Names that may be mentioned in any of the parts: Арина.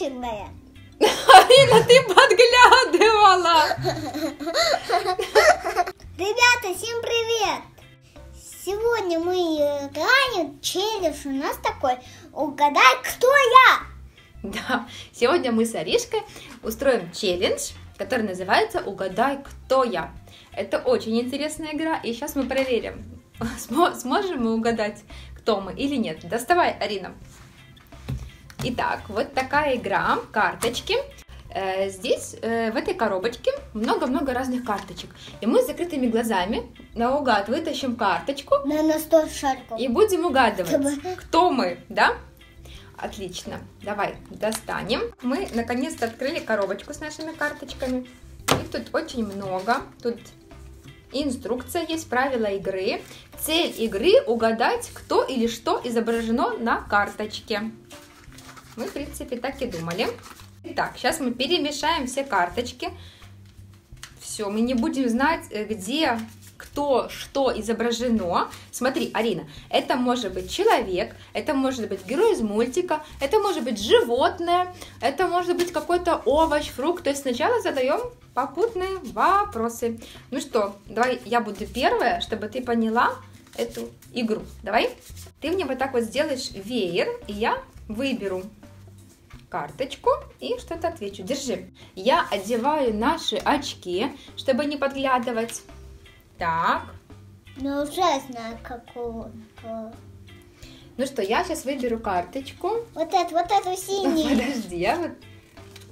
Чудная. Арина, ты подглядывала. Ребята, всем привет. Сегодня мы играем челлендж. У нас такой: угадай, кто я. Да, сегодня мы с Аришкой устроим челлендж, который называется «Угадай, кто я». Это очень интересная игра, и сейчас мы проверим, сможем мы угадать, кто мы или нет. Доставай, Арина. Итак, вот такая игра, карточки. Здесь, в этой коробочке, много-много разных карточек. И мы с закрытыми глазами наугад вытащим карточку. На 100 шариков. И будем угадывать, кто мы, да? Отлично, давай достанем. Мы наконец-то открыли коробочку с нашими карточками. Их тут очень много. Тут инструкция есть, правила игры. Цель игры — угадать, кто или что изображено на карточке. Мы, в принципе, так и думали. Итак, сейчас мы перемешаем все карточки. Все, мы не будем знать, где кто, что изображено. Смотри, Арина, это может быть человек, это может быть герой из мультика, это может быть животное, это может быть какой-то овощ, фрукт. То есть сначала задаем попутные вопросы. Ну что, давай я буду первая, чтобы ты поняла эту игру. Давай. Ты мне вот так вот сделаешь веер, и я выберу карточку и что-то отвечу. Держи. Я одеваю наши очки, чтобы не подглядывать. Так. Ну, уже знаю, какую. Ну что, я сейчас выберу карточку. Вот эту синюю. Подожди, я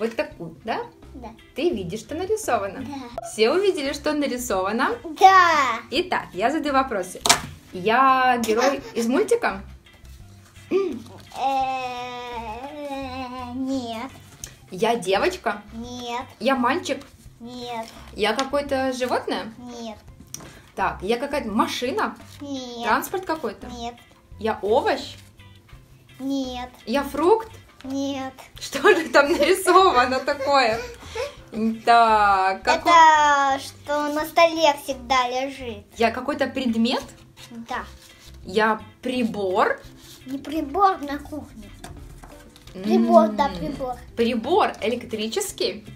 вот такую, да? Да. Ты видишь, что нарисовано? Да. Все увидели, что нарисовано? Да. Итак, я задаю вопросы. Я герой из мультика? Нет. Я девочка? Нет. Я мальчик? Нет. Я какое-то животное? Нет. Так, я какая-то машина? Нет. Транспорт какой-то? Нет. Я овощ? Нет. Я фрукт? Нет. Что же там нарисовано такое? Так, это что на столе всегда лежит. Я какой-то предмет? Да. Я прибор? Не прибор на кухне. Прибор, да, прибор. Прибор электрический?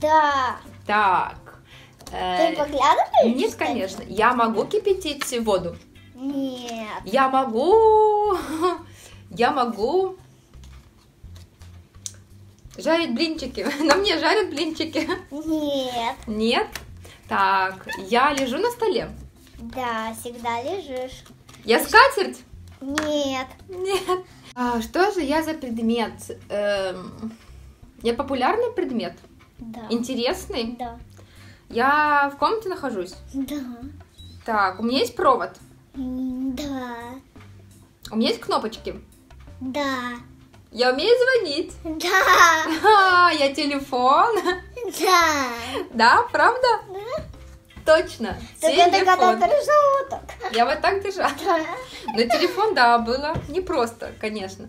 Да. Так. Ты поглядываешь? Нет, конечно. Я могу кипятить воду? Нет. Я могу жарить блинчики. На мне жарят блинчики? Нет. Нет? Так, я лежу на столе? Да, всегда лежишь. Я скатерть? Нет. Нет. А что же я за предмет? Я популярный предмет? Да. Интересный? Да. Я в комнате нахожусь? Да. Так, у меня есть провод? Да. У меня есть кнопочки? Да. Я умею звонить? Да. Я телефон? Да. Да, правда? Да. Точно, телефон. Я вот так держала. Да. Но телефон, да, было непросто, конечно.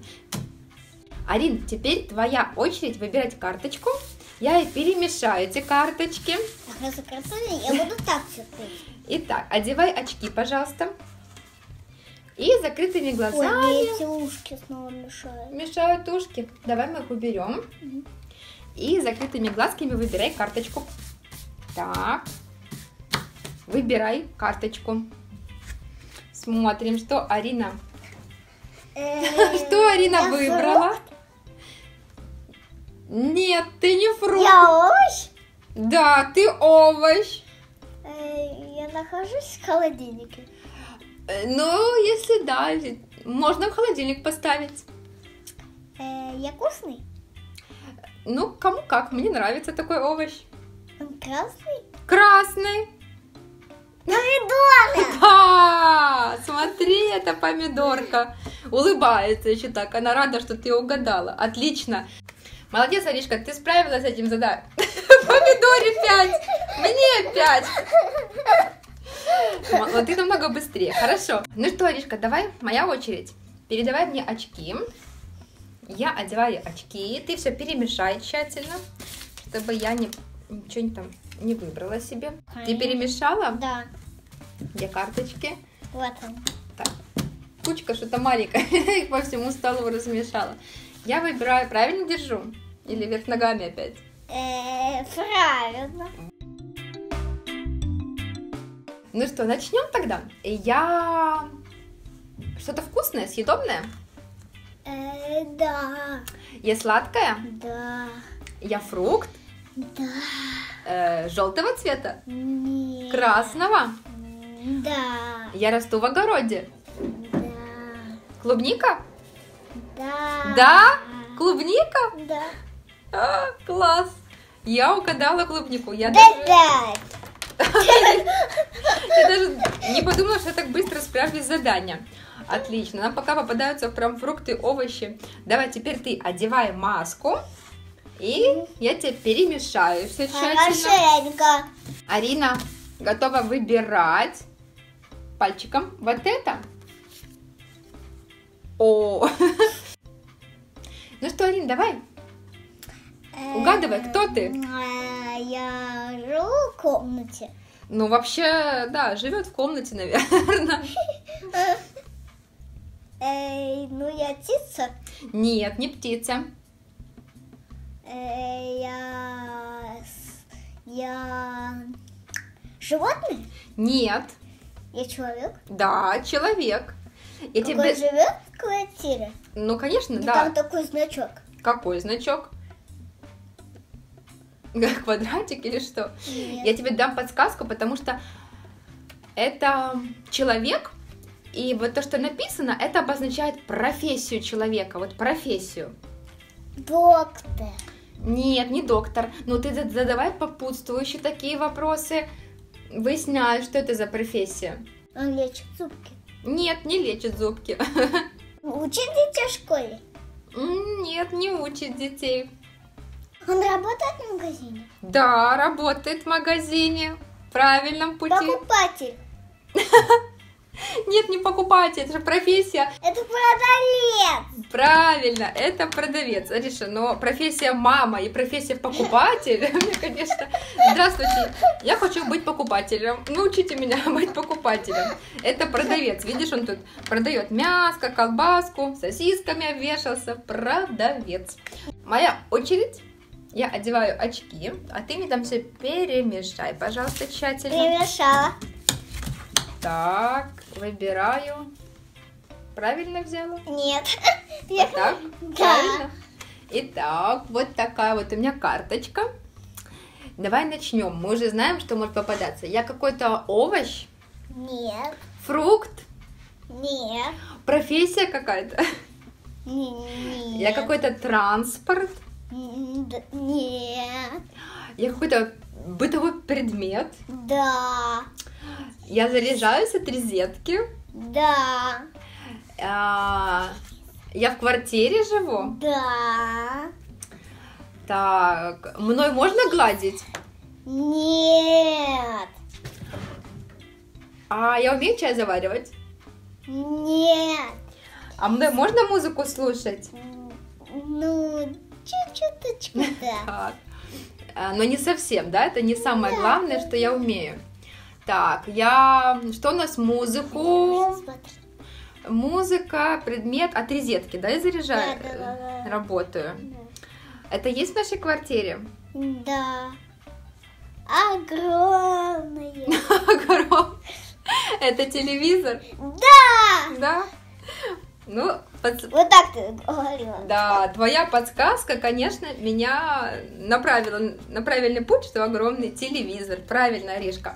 Арин, теперь твоя очередь выбирать карточку. Я и перемешаю эти карточки. Я буду так читать. Итак, одевай очки, пожалуйста. И закрытыми глазами. Ой, эти ушки снова мешают. Мешают ушки. Давай мы их уберем. Угу. И закрытыми глазками выбирай карточку. Так. Выбирай карточку. Смотрим, что Арина. Что Арина выбрала? Нет, ты не фрукт. Я овощ? Да, ты овощ. Я нахожусь в холодильнике. Ну, если да, можно в холодильник поставить. Я вкусный? Ну, кому как, мне нравится такой овощ. Он красный? Красный. Помидоры! Да, смотри, это помидорка. Улыбается еще так, она рада, что ты угадала. Отлично. Молодец, Аришка, ты справилась с этим заданием. Помидоре 5, мне 5. Вот ты намного быстрее, хорошо. Ну что, Аришка, давай, моя очередь. Передавай мне очки. Я одеваю очки, ты все перемешай тщательно, чтобы я ничего там не выбрала себе. Ты перемешала? Да. Где карточки? Вот он. Так, кучка что-то маленькая, их по всему столу размешала. Я выбираю, правильно держу? Или вверх ногами опять? Правильно. Ну что, начнем тогда? Я... Что-то вкусное, съедобное? Да. Я сладкая? Да. Я фрукт? Да. Желтого цвета? Нет. Красного? Да. Я расту в огороде? Да. Клубника? Да. Да? Клубника? Да. А, класс. Я угадала клубнику. Я даже не подумала, что я так быстро справлюсь с заданием. Отлично. Нам пока попадаются прям фрукты, овощи. Давай, теперь ты одевай маску. И я тебе перемешаю все тщательно. Хорошенько. Арина готова выбирать пальчиком вот это. О! Ну что, Арина, давай. Угадывай, кто ты? Я живу в комнате. Ну, вообще, да, живет в комнате, наверное. Ну, я птица? Нет, не птица. Я животное? Нет. Я человек? Да, человек. Я тебе... живет в квартире? Ну, конечно, да. Там такой значок. Какой значок? Квадратик или что? Нет. Я тебе дам подсказку, потому что это человек, и вот то, что написано, это обозначает профессию человека, вот профессию. Доктор. Нет, не доктор. Ну, ты задавай попутствующие такие вопросы, выясняю, что это за профессия. Он лечит зубки? Нет, не лечит зубки. Учит детей в школе? Нет, не учит детей. Он работает в магазине? Да, работает в магазине. В правильном пути. Покупатель. Нет, не покупатель, это же профессия. Это продавец. Правильно, это продавец. Ариша, но профессия мама и профессия покупатель, мне, конечно... Здравствуйте, я хочу быть покупателем. Научите меня быть покупателем. Это продавец. Видишь, он тут продает мяско, колбаску, сосисками обвешался. Продавец. Моя очередь. Я одеваю очки, а ты мне там все перемешай, пожалуйста, тщательно. Перемешала. Так, выбираю. Правильно взяла? Нет. Вот так? Да. Правильно? Итак, вот такая вот у меня карточка. Давай начнем. Мы уже знаем, что может попадаться. Я какой-то овощ? Нет. Фрукт? Нет. Профессия какая-то? Нет. Я какой-то транспорт? Нет. Я какой-то бытовой предмет? Да. Я заряжаюсь от розетки? Да. Я в квартире живу? Да. Так, мной можно гладить? Нет. А я умею чай заваривать? Нет. А мной можно музыку слушать? Ну... чуточку, да. Так. Но не совсем, да? Это не самое главное, что я умею. Так, я... Что у нас? Музыку. Музыка, предмет от розетки, да, я заряжаю? Да. Работаю. Да. Это есть в нашей квартире? Да. Огромное. Огромное. Это телевизор? Да. Да? Ну, вот так ты говорила. Да, твоя подсказка, конечно, меня направила на правильный путь, что огромный телевизор. Правильно, Аришка.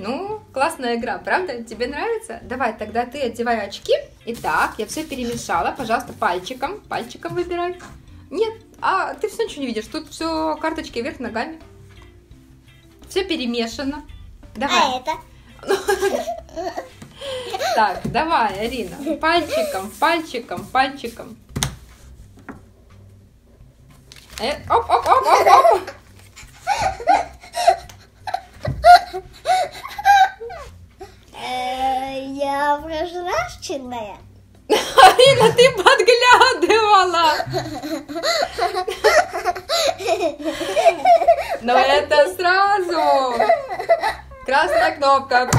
Ну, классная игра, правда? Тебе нравится? Давай, тогда ты одевай очки. Итак, я все перемешала. Пожалуйста, пальчиком. Пальчиком выбирай. Нет, а ты все ничего не видишь. Тут все карточки вверх ногами. Все перемешано. Давай. А это? Так, давай, Арина, пальчиком, пальчиком, пальчиком. Оп, оп, оп, оп, оп. Я прозрачная. Арина, ты подглядывала. Но это сразу. Красная кнопка.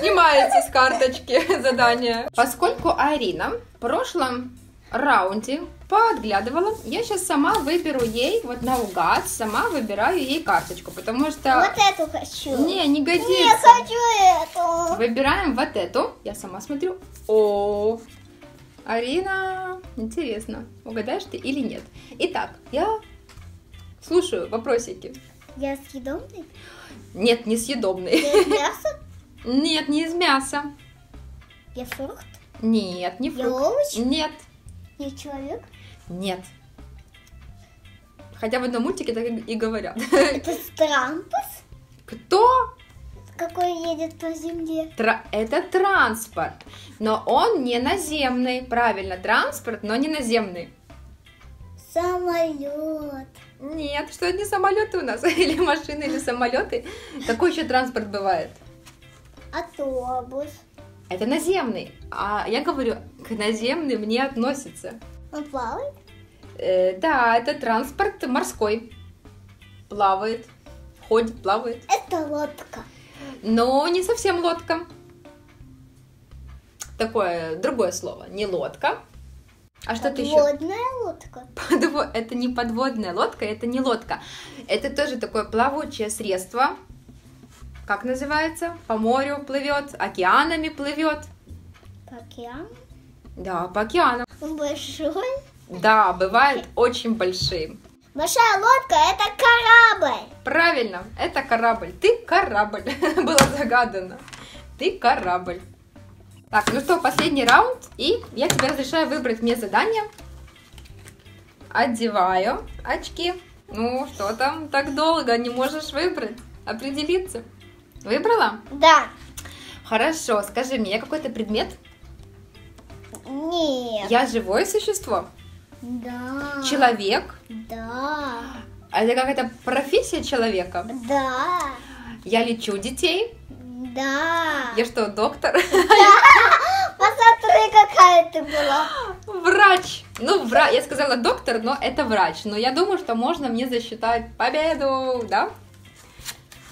Снимается с карточки задание. Поскольку Арина в прошлом раунде подглядывала. Я сейчас сама выберу ей, вот наугад, сама выбираю ей карточку, потому что... Вот эту хочу. Не годится. Не хочу эту. Выбираем вот эту. Я сама смотрю. О, Арина, интересно, угадаешь ты или нет? Итак, я слушаю вопросики. Я съедобный? Нет, не съедобный. Я из мяса? Нет, не из мяса. Я фрукт? Нет, не фрукт. Я овощ? Нет. Я человек? Нет. Хотя в одном мультике так и говорят. Это транспорт? Кто? Какой едет по земле? Это транспорт, но он не наземный. Правильно, транспорт, но не наземный. Самолет. Нет, что это не самолеты у нас? Или машины, или самолеты. Какой еще транспорт бывает? Автобус. Это наземный. А я говорю, к наземным не относится. Он плавает? Да, это транспорт морской. Плавает, ходит, плавает. Это лодка. Но не совсем лодка. Такое другое слово. Не лодка. А что ты еще? Подводная лодка. Это не подводная лодка, это не лодка. Это тоже такое плавучее средство. Как называется? По морю плывет, океанами плывет. По океанам? Да, по океанам. Он большой? Да, бывает очень большим. Большая лодка – это корабль. Правильно, это корабль. Ты корабль. Было загадано. Ты корабль. Так, ну что, последний раунд. И я тебе разрешаю выбрать мне задание. Одеваю очки. Ну, что там так долго? Не можешь выбрать. Определиться. Выбрала? Да. Хорошо, скажи мне, какой-то предмет? Нет. Я живое существо? Да. Человек? Да. Это какая-то профессия человека? Да. Я лечу детей? Да. Я что, доктор? Да. Посмотри, какая ты была. Врач. Ну, я сказала доктор, но это врач. Но я думаю, что можно мне засчитать победу, да?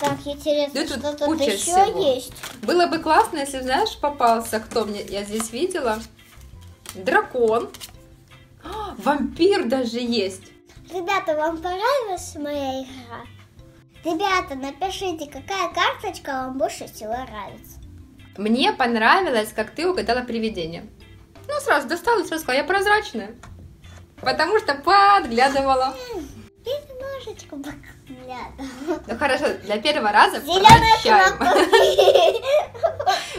Так, интересно, что тут еще есть. Было бы классно, если, знаешь, попался, кто мне, я здесь видела. Дракон. Вампир даже есть. Ребята, вам понравилась моя игра? Ребята, напишите, какая карточка вам больше всего нравится. Мне понравилось, как ты угадала привидение. Ну, сразу достала и сразу сказала, я прозрачная. Потому что подглядывала. Я немножечко подглядывала. Ну, хорошо, для первого раза прощаем.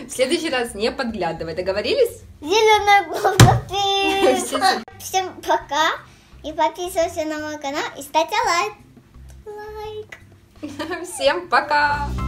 В следующий раз не подглядывай. Договорились? Зеленая кнопка. Всем пока. И подписывайся на мой канал. И ставьте лайк. Всем пока!